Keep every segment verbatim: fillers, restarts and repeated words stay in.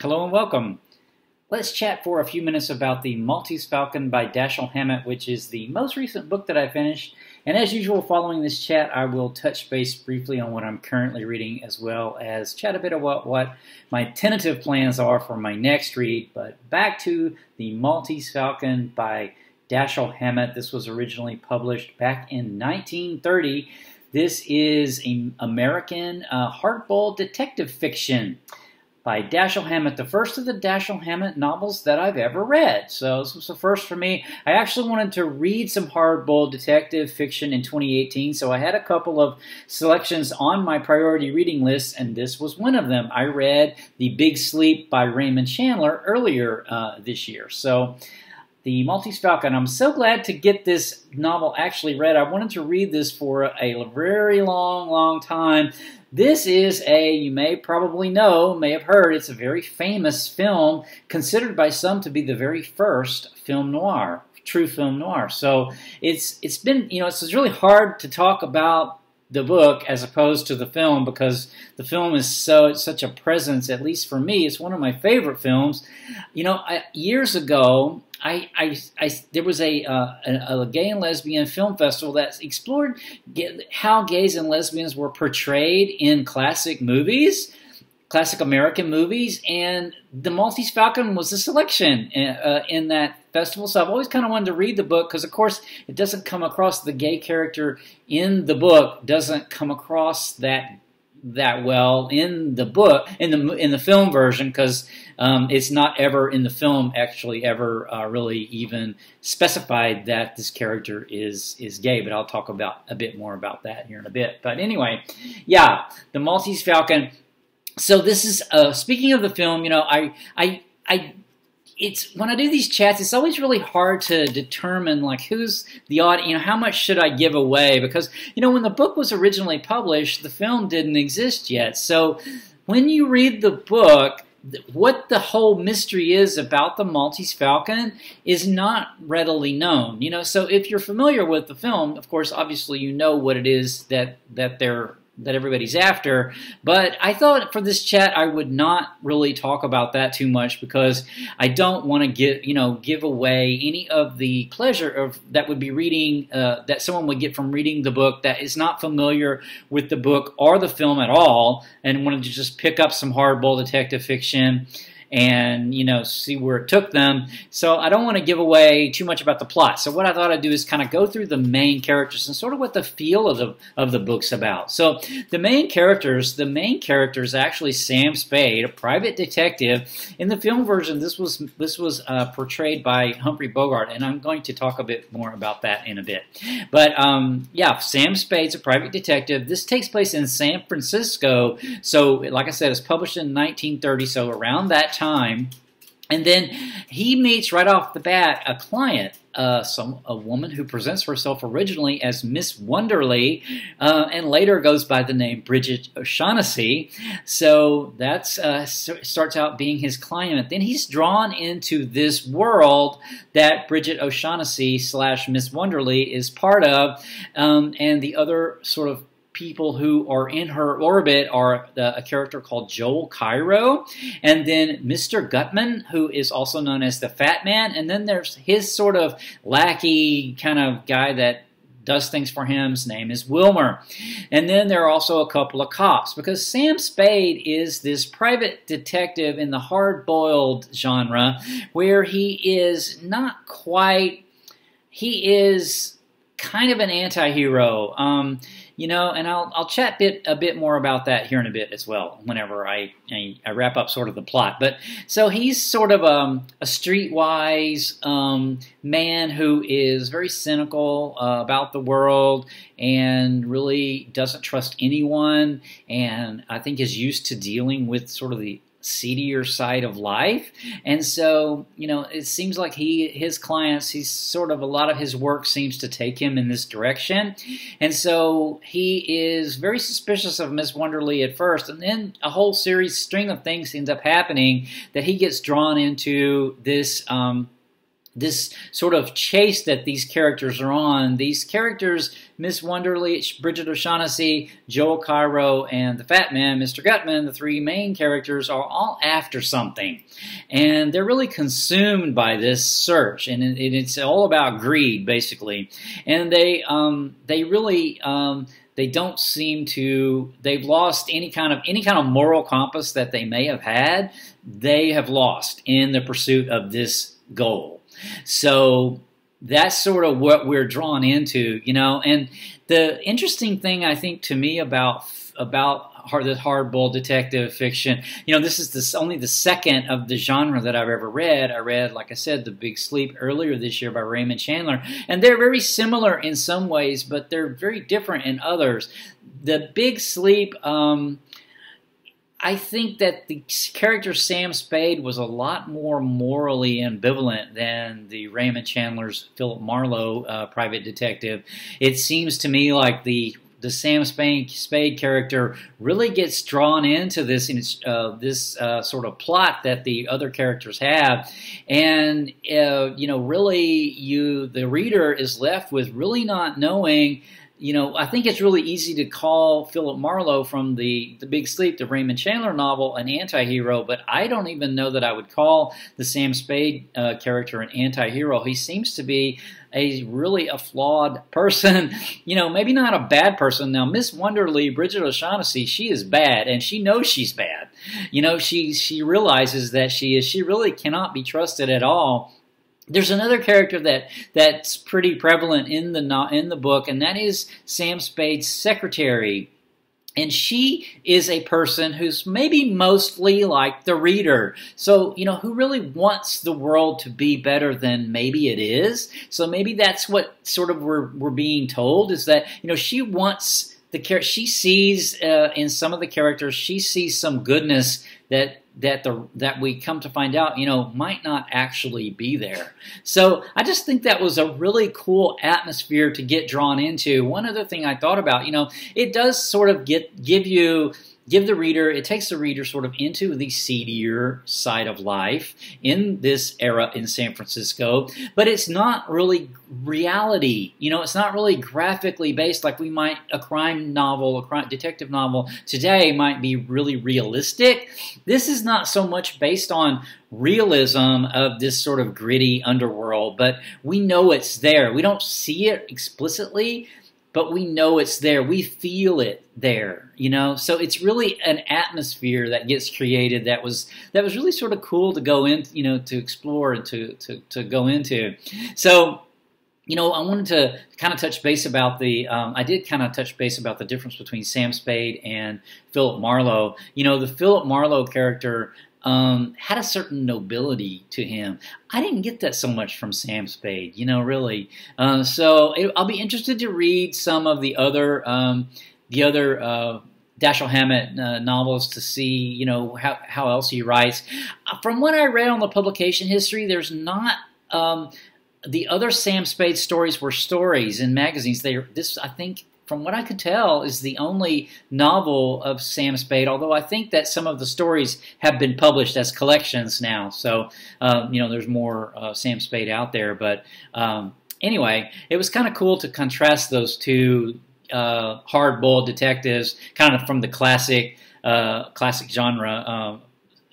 Hello and welcome. Let's chat for a few minutes about The Maltese Falcon by Dashiell Hammett, which is the most recent book that I finished. And as usual, following this chat, I will touch base briefly on what I'm currently reading, as well as chat a bit about what my tentative plans are for my next read. But back to The Maltese Falcon by Dashiell Hammett. This was originally published back in nineteen thirty. This is an American uh, hard-boiled detective fiction by Dashiell Hammett, the first of the Dashiell Hammett novels that I've ever read. So this was the first for me. I actually wanted to read some hard-boiled detective fiction in twenty eighteen, so I had a couple of selections on my priority reading list, and this was one of them. I read The Big Sleep by Raymond Chandler earlier uh, this year. So The Maltese Falcon. I'm so glad to get this novel actually read. I wanted to read this for a very long, long time. This is a, you may probably know, may have heard, it's a very famous film, considered by some to be the very first film noir, true film noir. So it's it's been, you know, it's really hard to talk about the book as opposed to the film, because the film is so it's such a presence, at least for me. It's one of my favorite films. You know, I, years ago, I, I, I there was a, uh, a a gay and lesbian film festival that explored how gays and lesbians were portrayed in classic movies, classic American movies, and The Maltese Falcon was a selection in, uh, in that festival. So I've always kind of wanted to read the book because, of course, it doesn't come across. The gay character in the book doesn't come across that that well in the book, in the in the film version, because um, it's not ever in the film actually ever uh, really even specified that this character is is gay. But I'll talk about a bit more about that here in a bit. But anyway, yeah, The Maltese Falcon. So this is, uh, speaking of the film, you know, I, I, I, it's, when I do these chats, it's always really hard to determine, like, who's the audience, you know, how much should I give away? Because, you know, when the book was originally published, the film didn't exist yet. So when you read the book, what the whole mystery is about the Maltese Falcon is not readily known, you know. So if you're familiar with the film, of course, obviously, you know what it is that, that they're that everybody's after, but I thought for this chat I would not really talk about that too much, because I don't want to give you know give away any of the pleasure of that would be reading uh, that someone would get from reading the book that is not familiar with the book or the film at all, and wanted to just pick up some hardboiled detective fiction and, you know, see where it took them. So I don't want to give away too much about the plot. So what I thought I'd do is kind of go through the main characters and sort of what the feel of the of the book's about. So the main characters, the main character is actually Sam Spade, a private detective. In the film version, this was this was uh, portrayed by Humphrey Bogart, and I'm going to talk a bit more about that in a bit. But um, yeah, Sam Spade's a private detective. This takes place in San Francisco. So like I said, it's published in nineteen thirty. So around that time. time. And then he meets right off the bat a client, uh, some a woman who presents herself originally as Miss Wonderly, uh, and later goes by the name Bridget O'Shaughnessy. So that's uh, starts out being his client. Then he's drawn into this world that Bridget O'Shaughnessy slash Miss Wonderly is part of, um, and the other sort of people who are in her orbit are the, a character called Joel Cairo, and then Mister Gutman, who is also known as the Fat Man, and then there's his sort of lackey kind of guy that does things for him. His name is Wilmer. And then there are also a couple of cops, because Sam Spade is this private detective in the hard-boiled genre where he is not quite... He is... kind of an anti-hero, um, you know, and I'll, I'll chat bit, a bit more about that here in a bit as well, whenever I, I, I wrap up sort of the plot. But so he's sort of um, a streetwise um, man who is very cynical uh, about the world and really doesn't trust anyone, and I think is used to dealing with sort of the seedier side of life. And so, you know, it seems like he, his clients, he's sort of, a lot of his work seems to take him in this direction. And so he is very suspicious of Miss Wonderly at first, and then a whole series string of things ends up happening that he gets drawn into this, um, this sort of chase that these characters are on. These characters, Miss Wonderly, Bridget O'Shaughnessy, Joel Cairo, and the Fat Man, Mister Gutman, the three main characters, are all after something. And they're really consumed by this search. And it, it, it's all about greed, basically. And they, um, they really... Um, They don't seem to, they've lost any kind of any kind of moral compass that they may have had. They have lost in the pursuit of this goal. So that's sort of what we're drawn into, you know. And the interesting thing, I think, to me about about hard, the hardboiled detective fiction, you know, this is this, only the second of the genre that I've ever read. I read, like I said, The Big Sleep earlier this year by Raymond Chandler, and they're very similar in some ways, but they're very different in others. The Big Sleep, um, I think that the character Sam Spade was a lot more morally ambivalent than the Raymond Chandler's Philip Marlowe uh, private detective. It seems to me like the The Sam Spade, Spade character really gets drawn into this uh, this uh, sort of plot that the other characters have, and uh, you know, really, you the reader is left with really not knowing. You know, I think it's really easy to call Philip Marlowe from the, the Big Sleep, the Raymond Chandler novel, an anti-hero, but I don't even know that I would call the Sam Spade uh, character an anti-hero. He seems to be a really a flawed person, you know, maybe not a bad person. Now, Miss Wonderly, Bridget O'Shaughnessy, she is bad, and she knows she's bad. You know, she, she realizes that she is. She really cannot be trusted at all. There's another character that that's pretty prevalent in the in the book, and that is Sam Spade's secretary. And she is a person who's maybe mostly like the reader. So, you know, who really wants the world to be better than maybe it is. So maybe that's what sort of we're, we're being told, is that, you know, she wants the character. She sees uh, in some of the characters, she sees some goodness that that the that we come to find out, you know, might not actually be there. So I just think that was a really cool atmosphere to get drawn into. One other thing I thought about, you know, it does sort of get give you give the reader, it takes the reader sort of into the seedier side of life in this era in San Francisco, but it's not really reality. You know, it's not really graphically based like we might, a crime novel, a crime detective novel today might be really realistic. This is not so much based on realism of this sort of gritty underworld, but we know it's there. We don't see it explicitly, but we know it's there. We feel it there, you know? So it's really an atmosphere that gets created that was that was really sort of cool to go in, you know, to explore and to, to, to go into. So, you know, I wanted to kind of touch base about the, um, I did kind of touch base about the difference between Sam Spade and Philip Marlowe. You know, the Philip Marlowe character um, had a certain nobility to him. I didn't get that so much from Sam Spade, you know, really. Uh, so it, I'll be interested to read some of the other, um, the other uh, Dashiell Hammett uh, novels to see, you know, how, how else he writes. From what I read on the publication history, there's not... Um, The other Sam Spade stories were stories in magazines. They, this, I think, from what I could tell, is the only novel of Sam Spade, although I think that some of the stories have been published as collections now. So, um, you know, there's more uh, Sam Spade out there. But um, anyway, it was kind of cool to contrast those two uh, hard-boiled detectives, kind of from the classic, uh, classic genre, uh,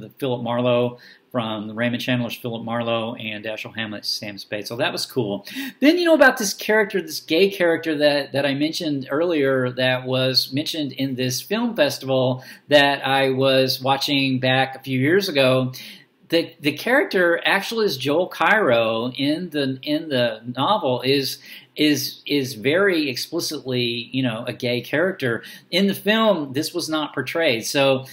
the Philip Marlowe, from Raymond Chandler's Philip Marlowe and Dashiell Hammett's Sam Spade. So that was cool. Then, you know, about this character, this gay character that, that I mentioned earlier, that was mentioned in this film festival that I was watching back a few years ago. The, the character actually is Joel Cairo in the in the novel is is is very explicitly, you know, a gay character. In the film, this was not portrayed. So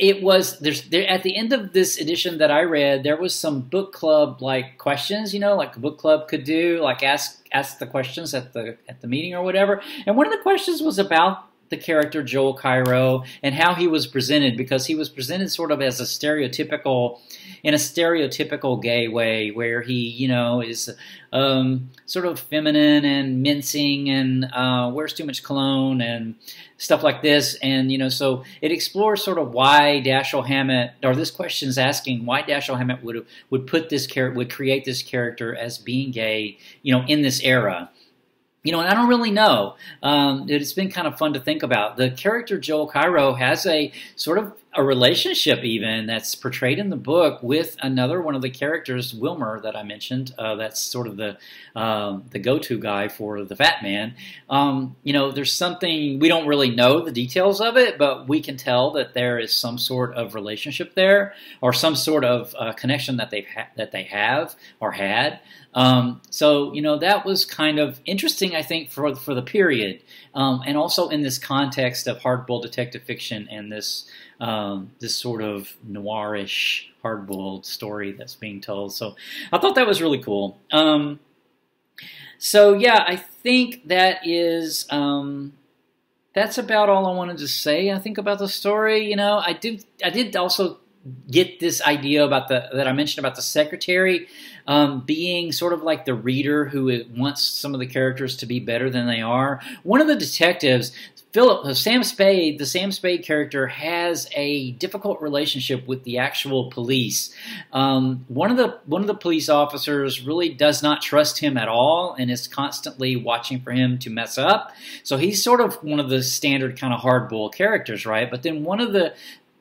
It was there's there at the end of this edition that I read, there was some book club like questions, you know, like a book club could do, like ask ask the questions at the at the meeting or whatever. And one of the questions was about the character Joel Cairo and how he was presented, because he was presented sort of as a stereotypical, in a stereotypical gay way, where he, you know, is um, sort of feminine and mincing and uh, wears too much cologne and stuff like this. And, you know, so it explores sort of why Dashiell Hammett, or this question's asking why Dashiell Hammett would would put this character, would create this character as being gay, you know, in this era. You know, and I don't really know. Um, it's been kind of fun to think about. The character Joel Cairo has a sort of a relationship even that's portrayed in the book with another one of the characters, Wilmer, that I mentioned. Uh, that's sort of the um, the go-to guy for the fat man. Um, you know, there's something, we don't really know the details of it, but we can tell that there is some sort of relationship there, or some sort of uh, connection that they've ha that they have or had. Um, so, you know, that was kind of interesting, I think, for, for the period. Um, and also in this context of hard-boiled detective fiction and this, um, this sort of noirish, hard-boiled story that's being told. So I thought that was really cool. Um, so, yeah, I think that is... Um, that's about all I wanted to say, I think, about the story. You know, I did, I did also... get this idea about the that I mentioned about the secretary um, being sort of like the reader who wants some of the characters to be better than they are. One of the detectives, Philip, Sam Spade, the Sam Spade character, has a difficult relationship with the actual police. Um, one of the one of the police officers really does not trust him at all and is constantly watching for him to mess up. So he's sort of one of the standard kind of hardboiled characters, right? But then one of the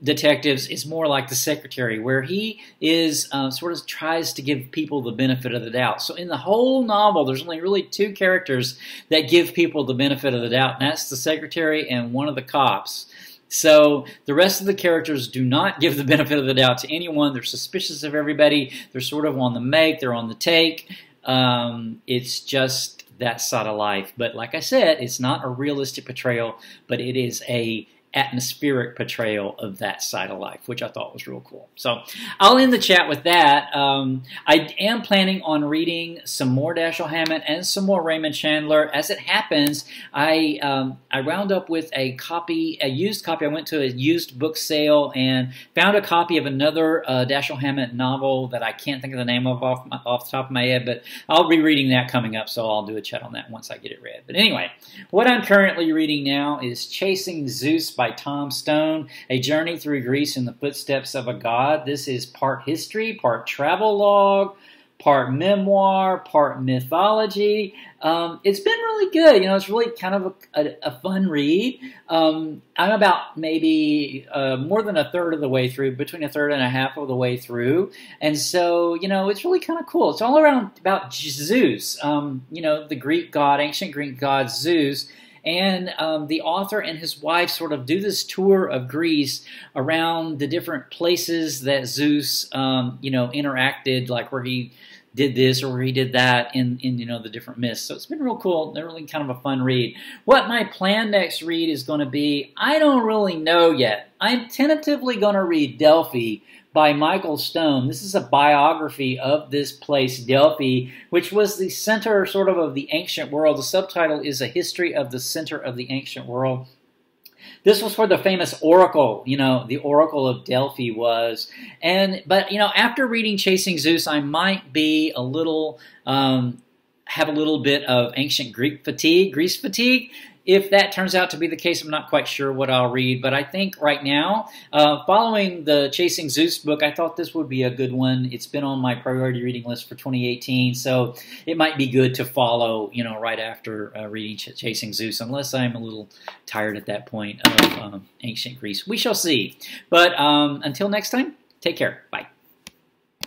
detectives is more like the secretary, where he is uh, sort of tries to give people the benefit of the doubt. So in the whole novel, there's only really two characters that give people the benefit of the doubt, and that's the secretary and one of the cops. So the rest of the characters do not give the benefit of the doubt to anyone. They're suspicious of everybody. They're sort of on the make. They're on the take. Um, it's just that side of life. But like I said, it's not a realistic portrayal, but it is a atmospheric portrayal of that side of life, which I thought was real cool. So I'll end the chat with that. Um, I am planning on reading some more Dashiell Hammett and some more Raymond Chandler. As it happens, I um, I wound up with a copy, a used copy. I went to a used book sale and found a copy of another uh, Dashiell Hammett novel that I can't think of the name of off, my, off the top of my head, but I'll be reading that coming up, so I'll do a chat on that once I get it read. But anyway, what I'm currently reading now is Chasing Zeus by Tom Stone, a journey through Greece in the footsteps of a god. This is part history, part travel log, part memoir, part mythology. Um, it's been really good. You know, it's really kind of a, a, a fun read. Um, I'm about maybe uh, more than a third of the way through, between a third and a half of the way through. And so, you know, it's really kind of cool. It's all around about Zeus, um, you know, the Greek god, ancient Greek god Zeus. And um, the author and his wife sort of do this tour of Greece around the different places that Zeus, um, you know, interacted, like where he did this or where he did that in, in, you know, the different myths. So it's been real cool. They're really kind of a fun read. What my plan next read is going to be, I don't really know yet. I'm tentatively going to read Delphi by Michael Stone. This is a biography of this place, Delphi, which was the center sort of of the ancient world. The subtitle is A History of the Center of the Ancient World. This was where the famous oracle, you know, the oracle of Delphi was. And, but, you know, after reading Chasing Zeus, I might be a little, um, have a little bit of ancient Greek fatigue, Greece fatigue. If that turns out to be the case, I'm not quite sure what I'll read, but I think right now, uh, following the Chasing Zeus book, I thought this would be a good one. It's been on my priority reading list for twenty eighteen, so it might be good to follow, you know, right after uh, reading Ch Chasing Zeus, unless I'm a little tired at that point of um, ancient Greece. We shall see. But um, until next time, take care. Bye.